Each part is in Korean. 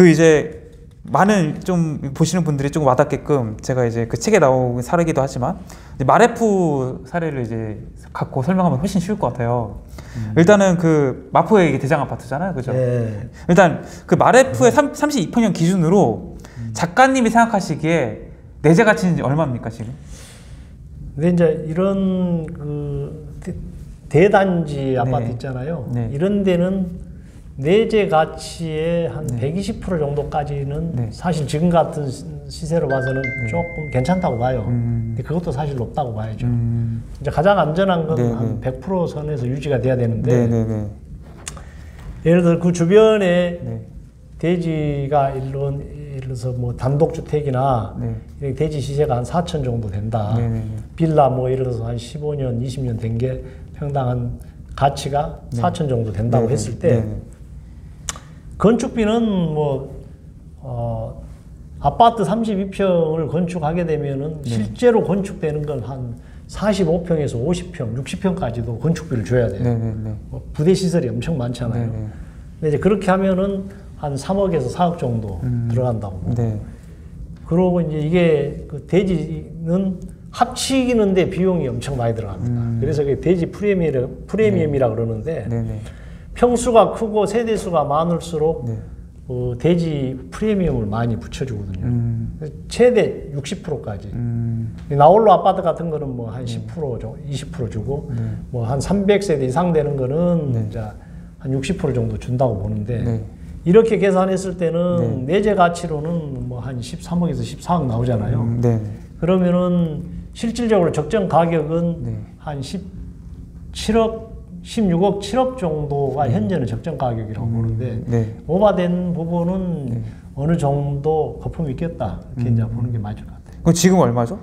그 이제 많은 좀 보시는 분들이 좀 와닿게끔 제가 이제 그 책에 나온 사례이기도 하지만 마래푸 사례를 이제 갖고 설명하면 훨씬 쉬울 것 같아요. 일단은 그 마포의 이게 대장 아파트잖아요, 그죠? 네. 일단 그 마래푸의 32평형 기준으로 작가님이 생각하시기에 내재 가치는 얼마입니까 지금? 근데 이제 이런 그 대단지 아파트 네. 있잖아요. 네. 이런 데는 내재 가치의 한 120% 정도까지는 네. 사실 지금 같은 시세로 봐서는 조금 괜찮다고 봐요. 근데 그것도 사실 높다고 봐야죠. 이제 가장 안전한 건 한 100% 선에서 유지가 돼야 되는데 예를 들어 그 주변에 네. 대지가 예를 들어서 뭐 단독주택이나 네. 대지 시세가 한 4천 정도 된다. 네네. 빌라 뭐 예를 들어서 한 15년, 20년 된 게 평당한 가치가 네. 4천 정도 된다고 네네. 했을 때 네네. 건축비는 뭐 아파트 32평을 건축하게 되면은 네. 실제로 건축되는 건 한 45평에서 50평, 60평까지도 건축비를 줘야 돼요. 네네. 부대 시설이 엄청 많잖아요. 네네. 근데 이제 그렇게 하면은 한 3억에서 4억 정도 들어간다고. 네. 그러고 이제 이게 그 대지는 합치기는데 비용이 엄청 많이 들어갑니다. 그래서 이게 대지 프리미엄이라 네. 그러는데. 네네. 평수가 크고 세대수가 많을수록 네. 대지 프리미엄을 많이 붙여주거든요. 최대 60%까지. 나홀로 아파트 같은 거는 뭐 한 10% 정도, 20% 주고 네. 뭐 한 300세대 이상 되는 거는 네. 이제 한 60% 정도 준다고 보는데 네. 이렇게 계산했을 때는 네. 내재 가치로는 뭐 한 13억에서 14억 나오잖아요. 네. 그러면은 실질적으로 적정 가격은 네. 한 17억 16억, 7억 정도가 현재는 적정 가격이라고 보는데 네. 오버된 부분은 네. 어느 정도 거품이 있겠다 이렇게 이제 보는 게 맞을 것 같아요. 그럼 지금 얼마죠?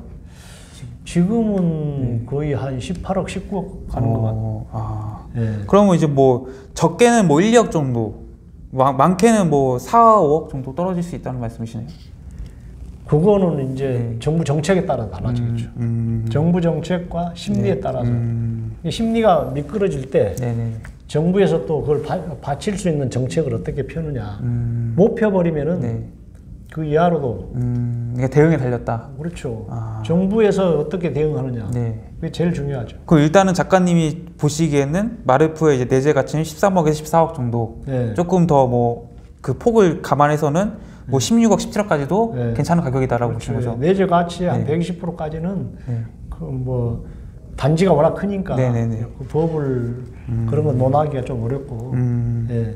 지금은 네. 거의 한 18억, 19억 가는 것 같아요. 아. 네. 그러면 이제 뭐 적게는 뭐 1억 정도, 많게는 뭐 4, 5억 정도 떨어질 수 있다는 말씀이시네요. 그거는 이제 네. 정부 정책에 따라 달라지겠죠. 정부 정책과 심리에 네. 따라서. 심리가 미끄러질 때 네네. 정부에서 또 그걸 받칠 수 있는 정책을 어떻게 펴느냐. 못 펴버리면은 네. 그 이하로도 그러니까 대응에 달렸다. 그렇죠. 아. 정부에서 어떻게 대응하느냐. 네. 그게 제일 중요하죠. 그럼 일단은 작가님이 보시기에는 마래푸의 이제 내재 가치는 13억에서 14억 정도. 네. 조금 더 뭐 그 폭을 감안해서는 뭐 16억, 17억까지도 네. 괜찮은 가격이다라고 그렇죠. 보시는 거죠. 내재 가치의 한 120%까지는 네. 그 뭐. 단지가 워낙 크니까 네네네. 그 법을 그런 건 논하기가 좀 어렵고 예.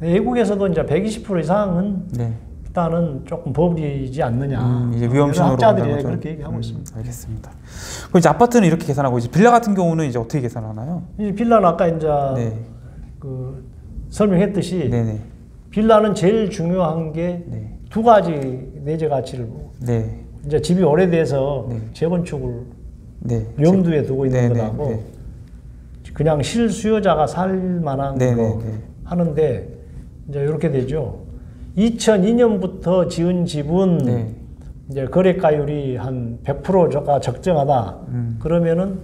외국에서도 이제 120% 이상은 네. 일단은 조금 법이지 않느냐 이제 위험신호로 학자들이 거죠. 그렇게 얘기하고 있습니다. 알겠습니다. 그럼 이제 아파트는 이렇게 계산하고 이제 빌라 같은 경우는 이제 어떻게 계산하나요? 이 빌라는 아까 이제 네. 그 설명했듯이 네네. 빌라는 제일 중요한 게 두 네. 가지 내재 가치를 네. 이제 집이 오래돼서 네. 재건축을 네, 염두에 두고 있는 거라고 네, 네. 그냥 실수요자가 살 만한 네, 거 네, 네. 하는데 이제 이렇게 되죠. 2002년부터 지은 집은 네. 이제 거래가율이 한 100%가 적정하다. 그러면은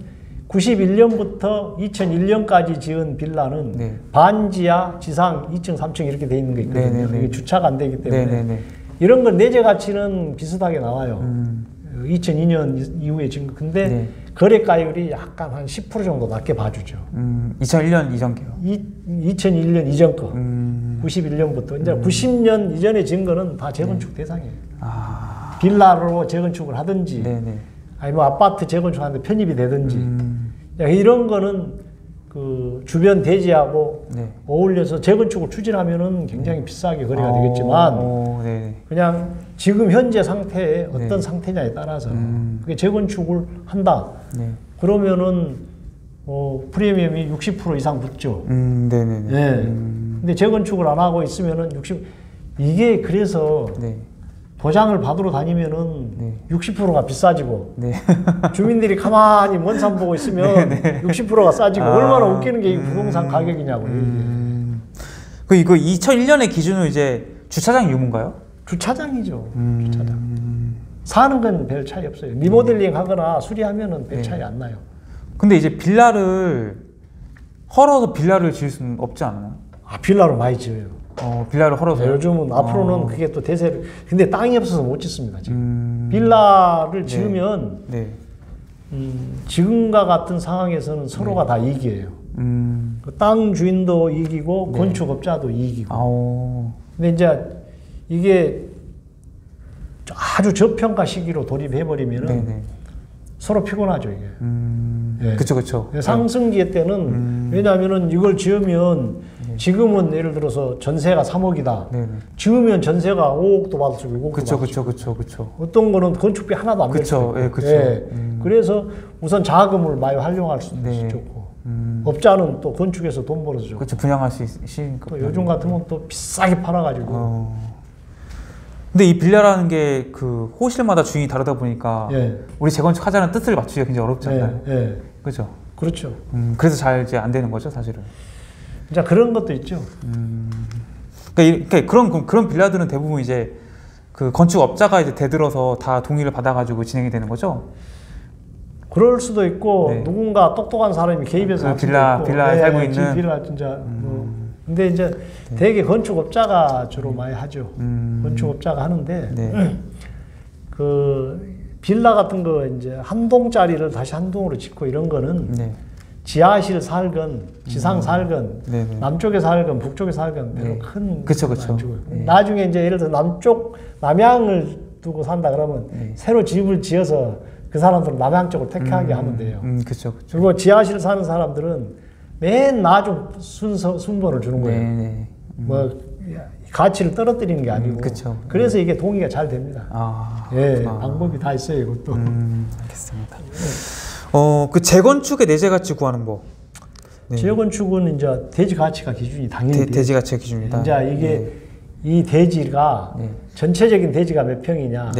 91년부터 2001년까지 지은 빌라는 네. 반지하, 지상, 2층, 3층 이렇게 돼 있는 게 있거든요. 네, 네, 네. 이게 주차가 안 되기 때문에 네, 네, 네. 이런 건 내재 가치는 비슷하게 나와요. 2002년 이후에 지금 근데 네. 거래가율이 약간 한 10% 정도 낮게 봐주죠. 2001년 이전 거요? 2001년 이전 거. 91년부터. 이제 90년 이전에 지은 거는 다 재건축 네. 대상이에요. 아. 빌라로 재건축을 하든지, 네네. 아니 뭐 아파트 재건축하는데 편입이 되든지, 이런 거는 그 주변 대지하고 네. 어울려서 재건축을 추진하면은 굉장히 비싸게 거래가 되겠지만, 네. 그냥 지금 현재 상태에 어떤 네. 상태냐에 따라서 그게 재건축을 한다. 네. 그러면은 프리미엄이 60% 이상 붙죠. 네네네. 네. 근데 재건축을 안 하고 있으면은 60 이게 그래서 네. 보장을 받으러 다니면은 네. 60%가 비싸지고 네. 주민들이 가만히 먼 산 보고 있으면 네. 60%가 싸지고 아. 얼마나 웃기는 게 이 부동산 가격이냐고요. 그 이거 2001년의 기준으로 이제 주차장 유무인가요? 주차장이죠. 주차장. 사는 건 별 차이 없어요. 리모델링 하거나 수리하면은 별 차이 안 나요. 근데 이제 빌라를 헐어서 빌라를 지을 수는 없지 않나요? 아, 빌라로 많이 지어요. 빌라를 헐어서. 네, 요즘은 앞으로는 그게 또 대세를. 근데 땅이 없어서 못 짓습니다 지금. 빌라를 지으면 지금과 같은 상황에서는 서로가 다 이익이에요. 그 땅 주인도 이익이고 건축업자도 이익이고. 아오. 근데 이제 이게 아주 저평가 시기로 돌입해버리면은 서로 피곤하죠 이게. 그쵸 그쵸. 상승기에 때는 왜냐하면은 이걸 지으면 지금은 예를 들어서 전세가 3억이다. 네네. 지으면 전세가 5억도 받을 수 있고 5억도 받을 수 있고. 그쵸 그쵸 그쵸. 어떤 거는 건축비 하나도 안 낼 수 있고. 예, 그쵸. 예. 그래서 우선 자금을 많이 활용할 수도 좋고. 업자는 또 건축에서 돈 벌어서 좋고. 그쵸, 분양할 수 있으니까. 또 요즘 같으면 또 비싸게 팔아가지고. 근데 이 빌라라는 게 그 호실마다 주인이 다르다 보니까 우리 재건축하자는 뜻을 맞추기가 굉장히 어렵지 않나요? 그죠? 그렇죠. 그래서 잘 이제 안 되는 거죠, 사실은. 자, 그런 것도 있죠. 그러니까 그런 빌라들은 대부분 이제 그 건축업자가 이제 대들어서 다 동의를 받아가지고 진행이 되는 거죠. 그럴 수도 있고 누군가 똑똑한 사람이 개입해서 빌라에 살고 있는. 빌라 진짜. 근데 이제 되게 건축업자가 주로 많이 하죠. 건축업자가 하는데 그 빌라 같은 거 이제 한 동짜리를 다시 한 동으로 짓고 이런 거는 지하실 살건 지상 살건 남쪽에 살건 북쪽에 살건 큰 안 주고요. 나중에 이제 예를 들어 남양을 두고 산다 그러면 새로 집을 지어서 그 사람들은 남양 쪽을 택하게 하면 돼요. 그쵸. 그리고 지하실 사는 사람들은 맨 나중 순번을 주는 거예요. 뭐 가치를 떨어뜨리는 게 아니고. 그래서 이게 동의가 잘 됩니다. 방법이 다 있어요, 이것도. 알겠습니다. 그 재건축의 내재 가치 구하는 법. 재건축은 이제 대지 가치가 기준이 당연히 대지 가치가 기준이다. 이제 이게 이 대지가 전체적인 대지가 몇 평이냐,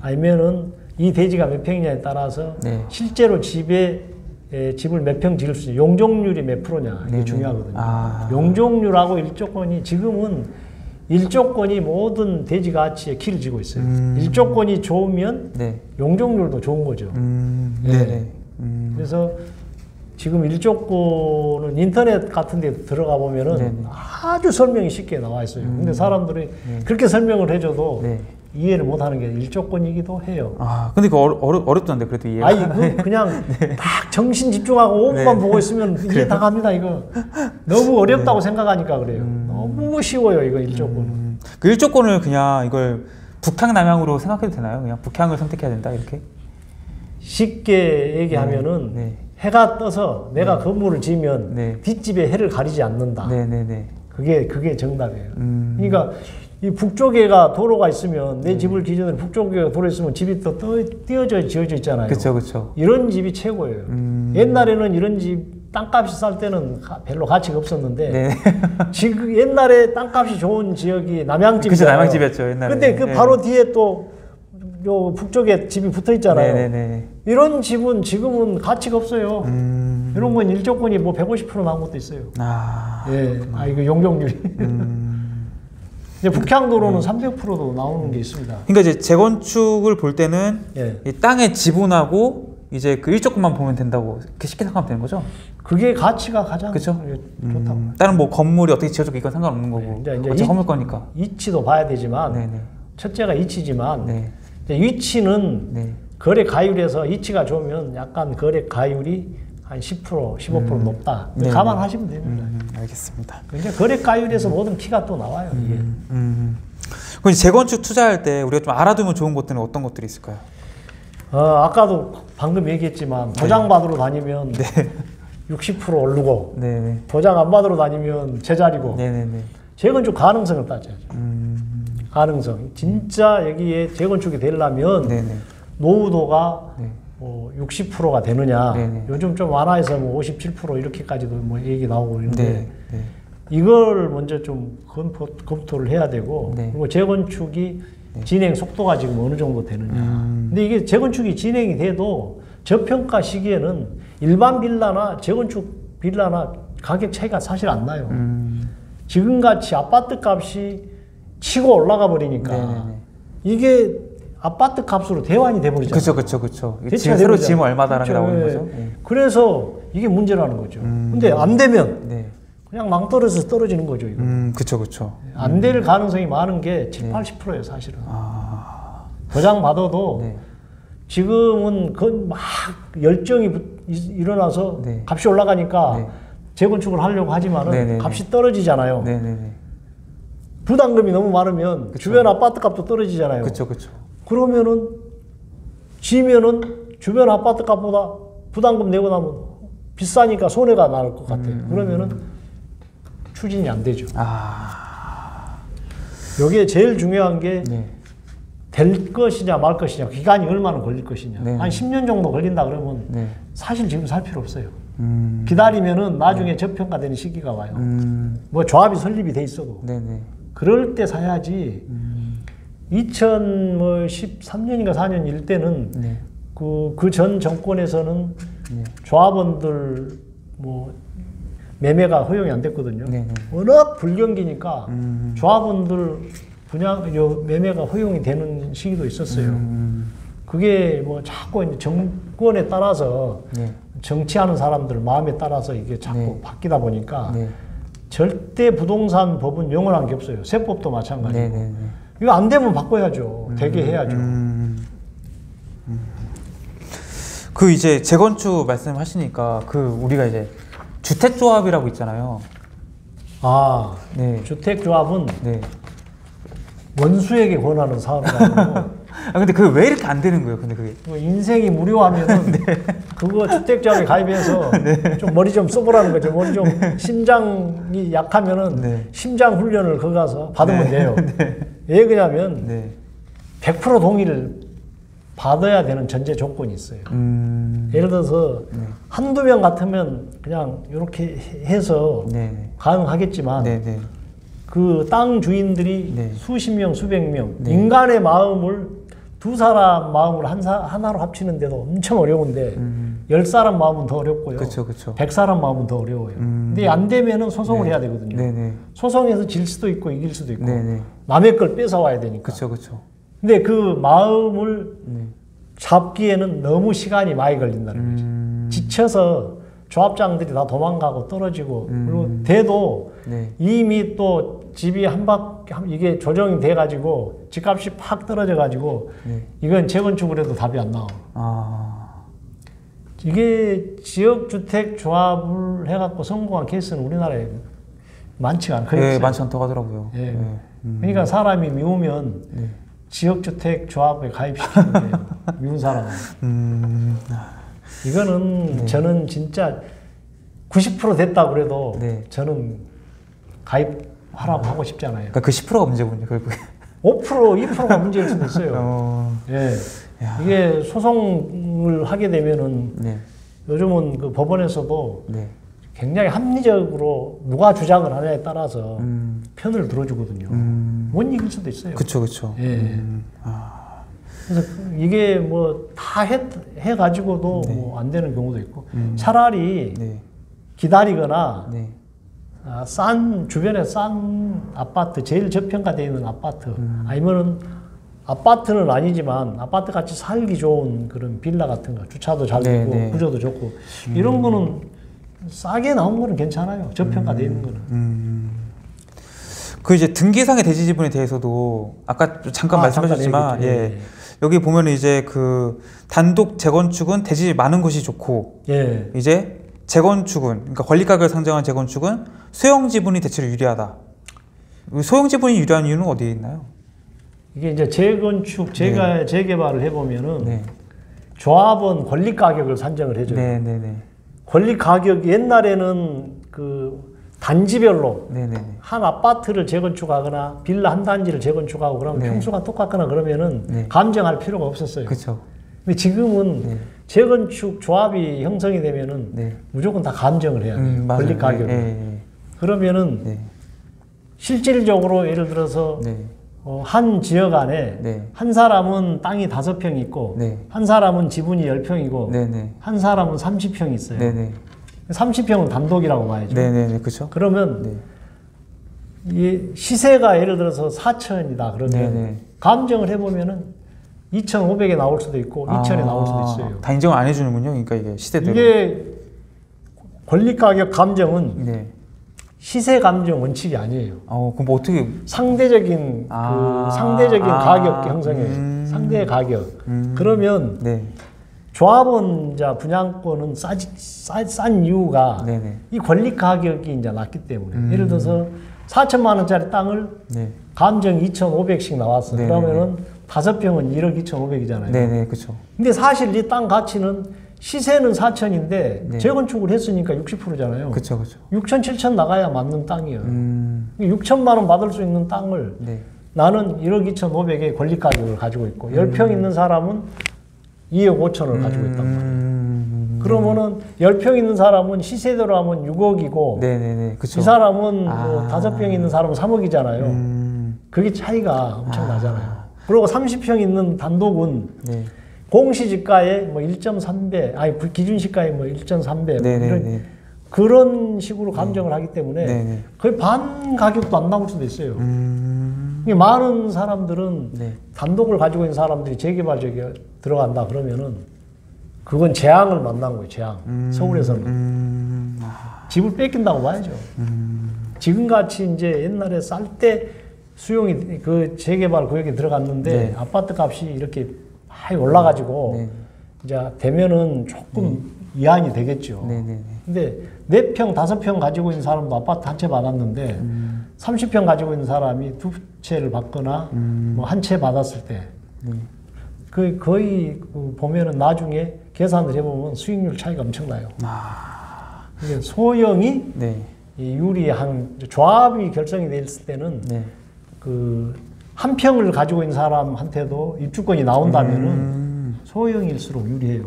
아니면은 이 대지가 몇 평이냐에 따라서 실제로 집을 몇 평 지을 수 있냐, 용적률이 몇 프로냐, 이게 중요하거든요. 용적률하고 일조권이, 지금은 일조권이 모든 대지 가치의 키를 쥐고 있어요. 일조권이 좋으면 용적률도 좋은 거죠. 그래서 지금 일조권은 인터넷 같은 데 들어가 보면은 아주 설명이 쉽게 나와 있어요. 근데 사람들이 그렇게 설명을 해줘도 이해를 못하는 게 일조권이기도 해요. 근데 그거 어렵던데 그래도 이해가. 그냥 딱 정신 집중하고 5분만 보고 있으면 이해 다 갑니다 이거. 너무 어렵다고 생각하니까 그래요. 너무 쉬워요 이거 일조권은. 그 일조권을 그냥 이걸 북향남향으로 생각해도 되나요? 그냥 북향을 선택해야 된다 이렇게? 쉽게 얘기하면은 해가 떠서 내가 건물을 지으면 뒷집에 해를 가리지 않는다. 그게 정답이에요. 그러니까 이 북쪽에가 도로가 있으면 내 집을 기준으로 북쪽에가 도로 있으면 집이 또 띄어져 지어져 있잖아요. 그렇죠. 이런 집이 최고예요. 옛날에는 이런 집 땅값이 쌀 때는 별로 가치가 없었는데 지금 옛날에 땅값이 좋은 지역이 남양집이죠. 남양집이었죠 옛날에. 근데 그 바로 뒤에 또 요 북쪽에 집이 붙어 있잖아요. 이런 집은 지금은 가치가 없어요. 이런 건 일조권이 뭐 150% 나온 것도 있어요. 이거 용적률이. 북향도로는 300%도 나오는 게 있습니다. 그러니까 이제 재건축을 볼 때는 이 땅의 지분하고 이제 그 일조권만 보면 된다고 그렇게 쉽게 생각하면 되는 거죠? 그게 가치가 가장 좋다고. 다른 뭐 건물이 어떻게 지어졌고 이건 상관없는 거고. 이제 건물 거니까. 이치도 봐야 되지만 첫째가 이치지만 이치는 거래 가율에서 이치가 좋으면 약간 거래 가율이 한 10%, 15% 높다. 감안하시면 됩니다. 알겠습니다. 이제 거래가율에서 모든 키가 또 나와요. 이게. 그럼 재건축 투자할 때 우리가 좀 알아두면 좋은 것들은 어떤 것들이 있을까요? 아까도 방금 얘기했지만 도장 받으러 다니면 60% 오르고 도장 안 받으러 다니면 제자리고 재건축 가능성을 따져야죠. 가능성. 진짜 여기에 재건축이 되려면 노후도가 60%가 되느냐. 요즘 좀 완화해서 뭐 57% 이렇게까지도 뭐 얘기 나오고 있는데 이걸 먼저 좀 검토를 해야 되고 그리고 재건축이 진행 속도가 지금 어느 정도 되느냐. 근데 이게 재건축이 진행이 돼도 저평가 시기에는 일반 빌라나 재건축 빌라나 가격 차이가 사실 안 나요. 지금같이 아파트 값이 치고 올라가 버리니까 이게 아파트 값으로 대환이 돼버리잖아요. 그렇죠. 지금 새로 지으면 얼마다라고 나오는 거죠. 그래서 이게 문제라는 거죠. 근데 안 되면 그냥 망떨어져서 떨어지는 거죠, 이거. 그쵸, 그쵸. 안 될 가능성이 많은 게 70, 80%예요, 사실은. 아. 보장받아도 네. 지금은 그 막 열정이 일어나서 네. 값이 올라가니까 네. 재건축을 하려고 하지만은 네네네. 값이 떨어지잖아요. 네네네. 부담금이 너무 많으면 그쵸. 주변 아파트 값도 떨어지잖아요. 그쵸, 그쵸. 그러면은 지면은 주변 아파트 값보다 부담금 내고 나면 비싸니까 손해가 날 것 같아요. 그러면은 추진이 안 되죠. 아. 여기에 제일 중요한 게 네. 될 것이냐 말 것이냐, 기간이 얼마나 걸릴 것이냐. 네. 한 10년 정도 걸린다 그러면 네. 사실 지금 살 필요 없어요. 기다리면은 나중에 네. 저평가되는 시기가 와요. 뭐 조합이 설립이 돼 있어도 네네. 그럴 때 사야지. 2013년인가 4년 일 때는 네. 그 전 정권에서는 네. 조합원들 뭐 매매가 허용이 안 됐거든요. 네네. 워낙 불경기니까 조합원들 분양 요 매매가 허용이 되는 시기도 있었어요. 그게 뭐 자꾸 이제 정권에 따라서 네. 정치하는 사람들 마음에 따라서 이게 자꾸 네. 바뀌다 보니까 네. 절대 부동산 법은 영원한 게 없어요. 세법도 마찬가지고. 네네네. 이거 안 되면 바꿔야죠. 되게 해야죠. 그 이제 재건축 말씀하시니까 그 우리가 이제 주택조합이라고 있잖아요. 아, 네. 주택조합은 네. 원수에게 권하는 사업이라고. 아, 근데 그게 왜 이렇게 안 되는 거예요? 근데 그게 인생이 무료하면은 네. 그거 주택조합에 가입해서 네. 좀 머리 좀 써보라는 거죠. 머리 좀 네. 심장이 약하면은 네. 심장 훈련을 거기 가서 받으면 네. 돼요. 네. 왜 그러냐면 네. 100% 동의를 받아야 되는 전제 조건이 있어요. 예를 들어서 네. 한두 명 같으면 그냥 이렇게 해서 네. 가능하겠지만 네. 네. 그 땅 주인들이 네. 수십 명, 수백 명 네. 인간의 마음을 두 사람 마음을 하나로 합치는데도 엄청 어려운데 10사람 마음은 더 어렵고요. 그쵸, 그쵸. 100사람 마음은 더 어려워요. 근데 안 되면은 소송을 네. 해야 되거든요. 네네. 소송에서 질 수도 있고 이길 수도 있고 네네. 남의 걸 뺏어와야 되니까. 그쵸, 그쵸. 근데 그 마음을 네. 잡기에는 너무 시간이 많이 걸린다는 거죠. 지쳐서 조합장들이 다 도망가고 떨어지고 그리고 돼도 네. 이미 또 집이 한 바퀴 이게 조정이 돼 가지고 집값이 팍 떨어져 가지고 네. 이건 재건축을 해도 답이 안 나와. 아. 이게 지역주택조합을 해갖고 성공한 케이스는 우리나라에 많지가 않거든요. 네, 많지 않다고 하더라고요. 네. 네. 그러니까 사람이 미우면 네. 지역주택조합에 가입시키는 거예요. 미운 사람은. 이거는 네. 저는 진짜 90% 됐다고 그래도 네. 저는 가입하라고 하고 싶지 않아요. 그러니까 그 10%가 문제군요, 결국에. 5%, 2%가 문제일 수도 있어요. 예. 이게 소송을 하게 되면은 네. 요즘은 그 법원에서도 네. 굉장히 합리적으로 누가 주장을 하냐에 따라서 편을 들어주거든요. 못 이길 수도 있어요. 그쵸, 그쵸. 예. 아. 그래서 이게 뭐 다 해가지고도 네. 뭐 안 되는 경우도 있고 차라리 네. 기다리거나 네. 아, 주변에 싼 아파트, 제일 저평가되어 있는 아파트 아니면은 아파트는 아니지만 아파트 같이 살기 좋은 그런 빌라 같은 거 주차도 잘 되고 네네. 구조도 좋고 이런 거는 싸게 나온 거는 괜찮아요. 저평가되어 있는 거는. 그 이제 등기상의 대지 지분에 대해서도 아까 잠깐 말씀하셨지만 예. 여기 보면은 이제 그 단독 재건축은 대지 많은 것이 좋고 예. 이제 재건축은 그러니까 권리가격을 상정한 재건축은 소형 지분이 대체로 유리하다. 소형 지분이 유리한 이유는 어디에 있나요? 이게 이제 재건축, 네. 재개발을 해보면은 네. 조합은 권리 가격을 산정을 해줘요. 네, 네, 네. 권리 가격 옛날에는 그 단지별로 네, 네, 네. 한 아파트를 재건축하거나 빌라 한 단지를 재건축하고 그러면 네. 평수가 똑같거나 그러면은 네. 감정할 필요가 없었어요. 그렇죠. 근데 지금은 네. 재건축 조합이 형성이 되면은 네. 무조건 다 감정을 해야 돼요. 권리 가격을. 네, 네, 네. 그러면은 네. 실질적으로 예를 들어서. 네. 한 지역 안에 네. 한 사람은 땅이 5평이 있고 네. 한 사람은 지분이 10평이고 네, 네. 한 사람은 30평이 있어요. 네, 네. 30평은 단독이라고 봐야죠. 네, 네, 네. 그렇죠. 그러면 네. 이 시세가 예를 들어서 4천이다 그러면 네, 네. 감정을 해보면은 2,500에 나올 수도 있고 2천에 나올 수도 있어요. 다 인정을 안 해주는군요. 그러니까 이게 시대대로. 이게 권리가격 감정은 네. 시세 감정 원칙이 아니에요. 그럼 뭐 어떻게 상대적인 상대적인 가격 형성에 상대 가격. 그러면 네. 조합원자 분양권은 싼 이유가 네네. 이 권리 가격이 이제 낮기 때문에 예를 들어서 4천만 원짜리 땅을 네. 감정 2,500씩 나왔어. 네네. 그러면은 5평은 1억 2,500이잖아요. 네네, 그렇죠. 근데 사실 이 땅 가치는 시세는 4천인데 네. 재건축을 했으니까 60%잖아요. 그렇죠, 그렇죠. 6천, 7천 나가야 맞는 땅이에요. 6천만 원 받을 수 있는 땅을 네. 나는 1억 2,500의 권리 가격을 가지고 있고 10평 있는 사람은 2억 5천을 가지고 있단 말이에요. 그러면은 10평 있는 사람은 시세대로 하면 6억이고 네네네, 그쵸. 이 사람은 뭐 5평 있는 사람은 3억이잖아요. 그게 차이가 엄청 나잖아요. 그리고 30평 있는 단독은 네. 공시지가의 뭐 1.3배, 아니 기준시가의 뭐 1.3배 네네네. 그런 식으로 감정을 하기 때문에 네네. 거의 반 가격도 안 나올 수도 있어요. 많은 사람들은 네. 단독을 가지고 있는 사람들이 재개발 지역에 들어간다 그러면은 그건 재앙을 만난 거예요. 재앙. 서울에서는 집을 뺏긴다고 봐야죠. 지금같이 이제 옛날에 쌀 때 수용이 그 재개발 구역에 들어갔는데 네. 아파트 값이 이렇게 많이 올라가지고 네. 이제 되면은 조금 이한이 되겠죠. 네, 네, 네. 근데 4평, 5평 가지고 있는 사람도 아파트 한 채 받았는데 30평 가지고 있는 사람이 2채를 받거나 뭐 1채 받았을 때 거의 보면은 나중에 계산을 해보면 수익률 차이가 엄청나요. 그러니까 소형이 네. 유리한 조합이 결성이 돼 있을 때는 네. 그 한 평을 가지고 있는 사람한테도 입주권이 나온다면은 소형일수록 유리해요.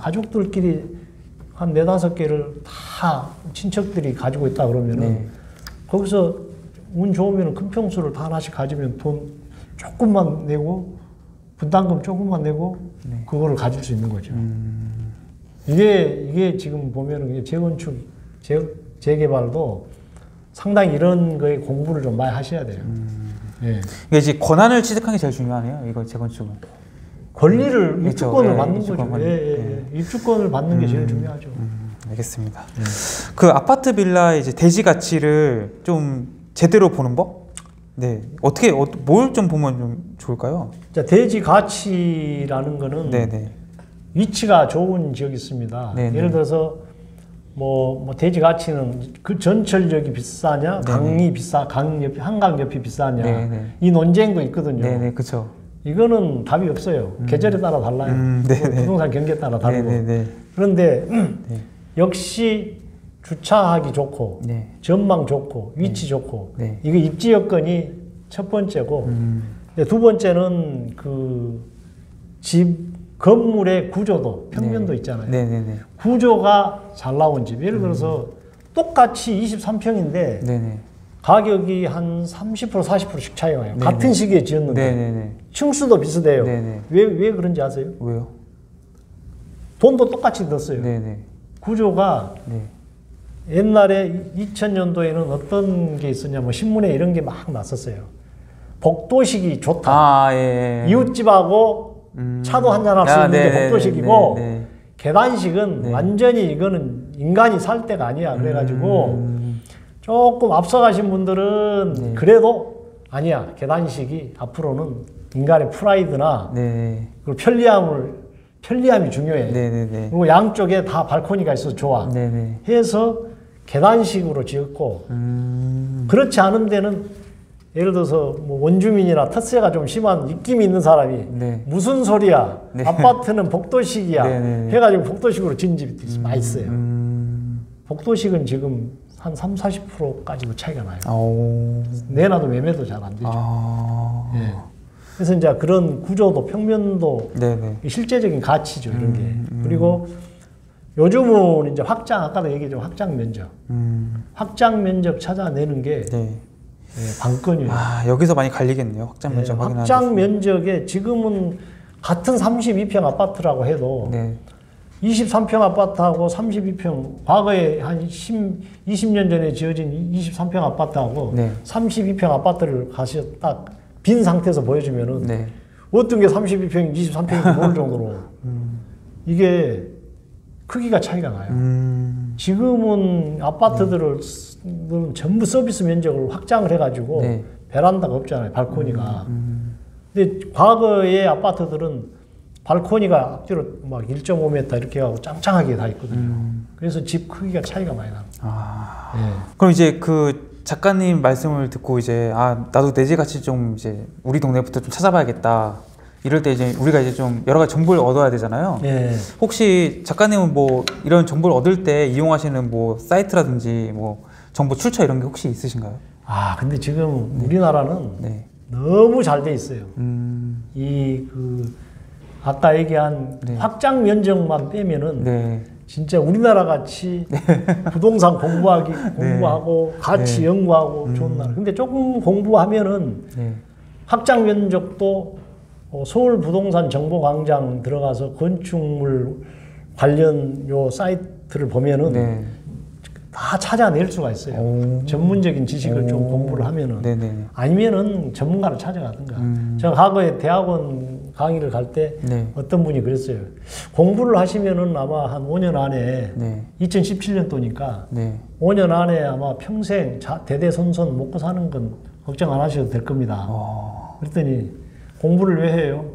가족들끼리 한 4, 5개를 다 친척들이 가지고 있다 그러면은 네. 거기서 운 좋으면 큰 평수를 다 하나씩 가지면 돈 조금만 내고 분담금 조금만 내고 네. 그거를 가질 수 있는 거죠. 이게 지금 보면은 재건축, 재개발도 상당히 이런 거에 공부를 좀 많이 하셔야 돼요. 예. 이게 이제 권한을 취득한 게 제일 중요하네요. 이거 재건축은 권리를 입주권을 그렇죠. 받는 입주권 거죠. 입주권을 받는 게 제일 중요하죠. 알겠습니다. 그 아파트 빌라의 이제 대지 가치를 좀 제대로 보는 법? 네, 어떻게 뭘 좀 보면 좀 좋을까요? 자, 대지 가치라는 거는 네네. 위치가 좋은 지역이 있습니다. 네네. 예를 들어서 뭐 대지 가치는 그 전철역이 비싸냐, 강이 비싸, 한강 옆이 비싸냐 네네. 이 논쟁도 있거든요. 네네, 그렇죠. 이거는 답이 없어요. 계절에 따라 달라요. 부동산 경기에 따라 다르고. 네네네. 그런데 네. 역시 주차하기 좋고 네. 전망 좋고 위치 네. 좋고 네. 이거 입지 여건이 첫 번째고 두 번째는 그 집 건물의 구조도 평면도 네. 있잖아요. 네네네. 구조가 잘 나온 집. 예를 들어서 똑같이 23평인데 네네. 가격이 한 30%, 40%씩 차이가 나요. 네네. 같은 시기에 지었는데 네네네. 층수도 비슷해요. 왜 그런지 아세요? 왜요? 돈도 똑같이 들었어요. 네네. 구조가 네. 옛날에 2000년도에는 어떤 게 있었냐, 뭐 신문에 이런 게 막 났었어요. 복도식이 좋다. 예. 이웃집하고 차도 한잔 할 수 있는 게 복도식이고 계단식은 네. 완전히 이거는 인간이 살 때가 아니야. 그래가지고 조금 앞서가신 분들은 네. 그래도 아니야. 계단식이 앞으로는 인간의 프라이드나 네. 그리고 편리함이 중요해. 네네네. 그리고 양쪽에 다 발코니가 있어서 좋아. 네네. 해서 계단식으로 지었고 그렇지 않은 데는 예를 들어서 뭐 원주민이나 텃세가 좀 심한 입김이 있는 사람이 네. 무슨 소리야. 네. 아파트는 복도식이야. 네네네. 해가지고 복도식으로 지은 집이 많이 있어요. 복도식은 지금 한 30~40%까지도 차이가 나요. 내놔도 매매도 잘 안 되죠. 예. 그래서 이제 그런 구조도 평면도 네네. 실제적인 가치죠. 이런 게. 그리고 요즘은 이제 아까도 얘기했죠. 확장 면적. 확장 면적 찾아내는 게 네. 네, 관건이에요. 여기서 많이 갈리겠네요. 확장 면적. 네, 확장 면적에 지금은 같은 32평 아파트라고 해도 네. 23평 아파트하고 32평, 과거에 한 20년 전에 지어진 23평 아파트하고 네. 32평 아파트를 가서 딱 빈 상태에서 보여주면은 네. 어떤 게 32평, 23평인지 모를 정도로 이게 크기가 차이가 나요. 지금은 아파트들을 전부 서비스 면적을 확장을 해가지고 네. 베란다가 없잖아요. 발코니가. 근데 과거의 아파트들은 발코니가 앞뒤로 막 1.5m 이렇게 하고 짱짱하게 다 있거든요. 그래서 집 크기가 차이가 많이 납니다. 아... 네. 그럼 이제 그 작가님 말씀을 듣고 이제 아 나도 내 집 같이 좀 이제 우리 동네부터 좀 찾아봐야겠다. 이럴 때 이제 우리가 이제 좀 여러 가지 정보를 얻어야 되잖아요. 예. 혹시 작가님은 뭐 이런 정보를 얻을 때 이용하시는 뭐 사이트라든지 뭐 정보 출처 이런 게 혹시 있으신가요? 아 근데 지금 우리나라는 네. 너무 잘 돼 있어요. 이 그 아까 얘기한 네. 확장 면적만 빼면은 네. 진짜 우리나라 같이 네. 부동산 공부하고 네. 같이 네. 연구하고 좋은 나라. 근데 조금 공부하면은 네. 확장 면적도 서울 부동산 정보 광장 들어가서 건축물 관련 요 사이트를 보면은 네. 다 찾아낼 수가 있어요. 전문적인 지식을 좀 공부를 하면은 네네. 아니면은 전문가를 찾아가든가. 제가 과거에 대학원 강의를 갈 때 네. 어떤 분이 그랬어요. 공부를 하시면은 아마 한 5년 안에 네. 2017년도니까 네. 5년 안에 아마 평생 대대손손 먹고 사는 건 걱정 안 하셔도 될 겁니다. 그랬더니 공부를 왜 해요?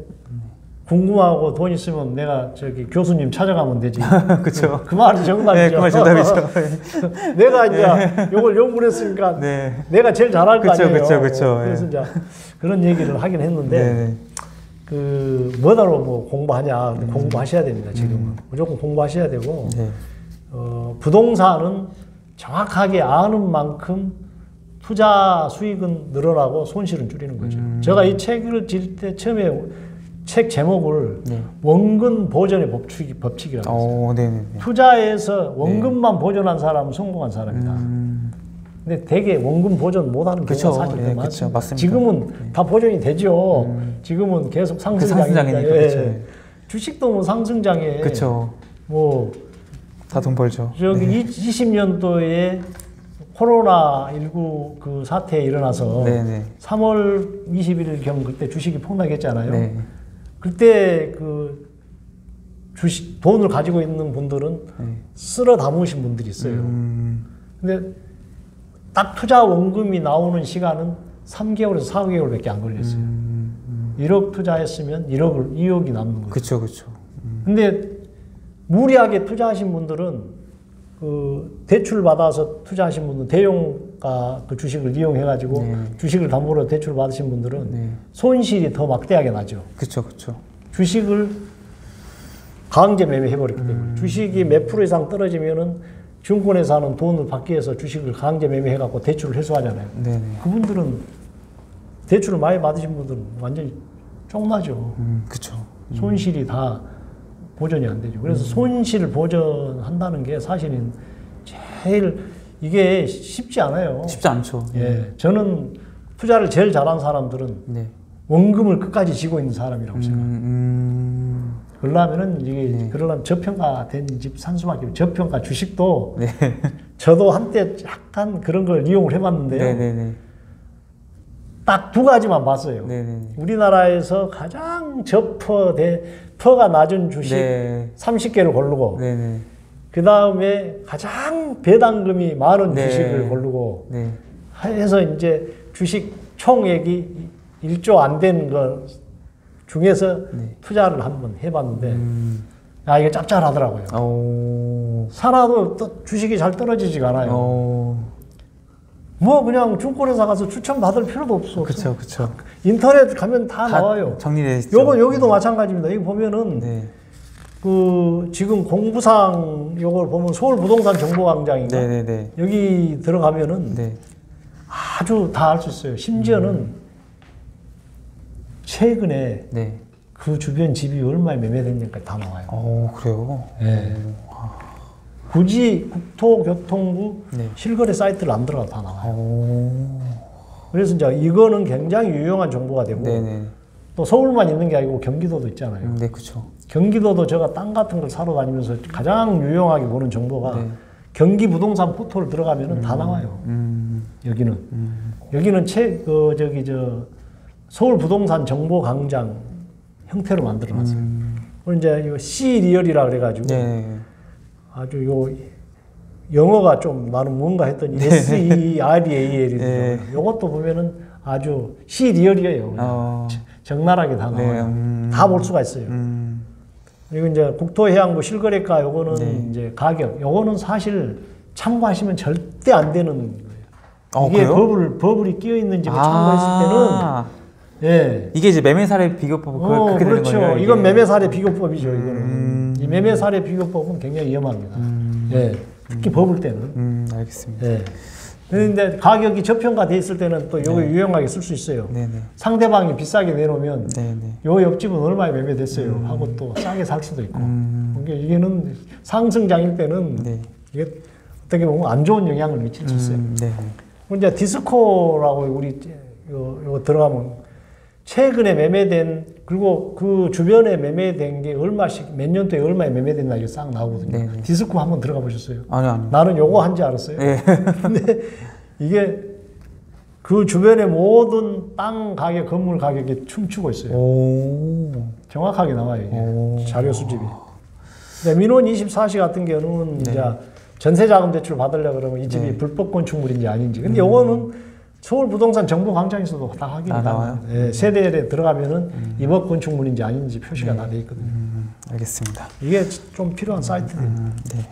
궁금하고 돈 있으면 내가 저기 교수님 찾아가면 되지. 그렇죠. 그 말이 정답이죠. 네, 그 말 정답이죠. 내가 이제 이걸 연구를 했으니까 네. 내가 제일 잘할 거 아니에요. 그렇죠, 그렇죠. 그래서 이제 그런 얘기를 하긴 했는데 네. 그 뭐다로 뭐 공부하냐? 공부하셔야 됩니다. 지금은 무조건 공부하셔야 되고 네. 부동산은 정확하게 아는 만큼. 투자 수익은 늘어나고 손실은 줄이는 거죠. 제가 이 책을 질 때 처음에 책 제목을 네. 원금 보전의 법칙이라고 했어요. 네네네. 투자에서 원금만 네. 보전한 사람은 성공한 사람이다. 근데 되게 원금 보전 못하는 경우가 사실 네, 많습니다. 맞습니다. 지금은 네. 다 보전이 되죠. 지금은 계속 상승장이니까. 예. 네. 주식도 뭐 상승장에 그쵸. 뭐 다 돈 벌죠. 저기 네. 20년도에 코로나19 그 사태에 일어나서 네네. 3월 21일경 그때 주식이 폭락했잖아요. 네. 그때 그 주식 돈을 가지고 있는 분들은 네. 쓸어 담으신 분들이 있어요. 근데 딱 투자 원금이 나오는 시간은 3개월에서 4개월밖에 안 걸렸어요. 1억 투자했으면 2억이 남는 거죠. 그렇죠, 그렇죠. 근데 무리하게 투자하신 분들은 그 대출 받아서 투자하신 분들 대용가 그 주식을 이용해가지고 네. 주식을 담보로 대출 받으신 분들은 네. 손실이 더 막대하게 나죠. 그렇죠, 그렇죠. 주식을 강제 매매해버렸기 때문에 주식이 몇 프로 이상 떨어지면은 증권회사는 돈을 받기 위해서 주식을 강제 매매해갖고 대출을 회수하잖아요. 네. 그분들은 대출을 많이 받으신 분들은 완전히 쫑나죠. 그렇죠. 손실이 다. 보전이 안 되죠. 그래서 손실 보전한다는 게 사실은 제일 이게 쉽지 않아요. 쉽지 않죠. 예, 저는 투자를 제일 잘한 사람들은 네. 원금을 끝까지 쥐고 있는 사람이라고 생각합니다. 그러려면은 이게 네. 그러려면 저평가된 집 산 수밖에 없어요. 저평가 주식도 네. 저도 한때 약간 그런 걸 이용을 해봤는데요. 네, 네, 네. 딱 두 가지만 봤어요. 네네. 우리나라에서 가장 퍼가 낮은 주식 네. 30개를 고르고 그 다음에 가장 배당금이 많은 네. 주식을 고르고 네. 해서 이제 주식 총액이 1조 안 된 것 중에서 네. 투자를 한번 해봤는데 아 이게 짭짤하더라고요. 오. 살아도 또 주식이 잘 떨어지지가 않아요. 오. 뭐 그냥 증권회사 가서 추천받을 필요도 없어. 그렇죠, 그렇죠. 인터넷 가면 다 나와요. 정리돼 있죠. 요거 여기도 마찬가지입니다. 여기 보면은 네. 그 지금 공부상 요걸 보면 서울 부동산 정보 광장인가 네네네. 여기 들어가면은 네. 아주 다 알 수 있어요. 심지어는 최근에 네. 그 주변 집이 얼마에 매매됐는지 다 나와요. 오, 그래요? 네. 굳이 국토교통부 네. 실거래 사이트를 안 들어가도 다 나와요. 그래서 이제 이거는 굉장히 유용한 정보가 되고 네네. 또 서울만 있는 게 아니고 경기도도 있잖아요. 네, 그렇죠. 경기도도 제가 땅 같은 걸 사러 다니면서 가장 유용하게 보는 정보가 네. 경기 부동산 포털 들어가면은 다 나와요. 여기는 여기는 서울 부동산 정보 광장 형태로 만들어놨어요. 그리고 이제 이 C 리얼이라 그래가지고. 네. 아주 요 영어가 좀 나는 뭔가 했더니 네. SERAL이네요. 이것도 보면은 아주 시리얼이에요. 적나라하게 다 나와요. 다 볼 수가 있어요. 그리고 이제 국토해양부 실거래가 요거는 이제 가격. 요거는 사실 참고하시면 절대 안 되는 거예요. 이게 버블이 끼어 있는 집을 참고했을 때는 예. 이게 이제 매매 사례 비교법 그렇게 되는 거죠. 그렇죠. 이건 매매 사례 비교법이죠. 이거는 이 매매 사례 비교법은 굉장히 위험합니다. 예. 특히 버블 때는. 알겠습니다. 예. 근데 가격이 저평가돼 있을 때는 또 요거 유용하게 쓸 수 있어요. 네네. 상대방이 비싸게 내놓으면 네네. 요 옆집은 얼마에 매매됐어요 하고 또 싸게 살 수도 있고. 그러니까 이게는 상승장일 때는 네. 이게 어떻게 보면 안 좋은 영향을 미칠 수 있어요. 이제 디스코라고 우리 요거 들어가면 최근에 매매된 그리고 그 주변에 매매된 게 얼마씩 몇 년도에 얼마에 매매됐나 이게 싹 나오거든요. 네네. 디스코 한번 들어가 보셨어요? 아니요. 나는 요거 한지 알았어요. 네. 근데 이게 그 주변의 모든 땅 가격, 건물 가격이 춤추고 있어요. 오. 정확하게 나와요. 이게 자료 수집이. 민원 24시 같은 경우는 네. 이제 전세자금 대출 받으려고 그러면 이 집이 네. 불법 건축물인지 아닌지. 근데 요거는 서울 부동산 정보 광장에서도 다 확인이 나와요. 예, 세대에 들어가면은 입법 건축물인지 아닌지 표시가 다 돼 있거든요. 알겠습니다. 이게 좀 필요한 사이트네요. 네.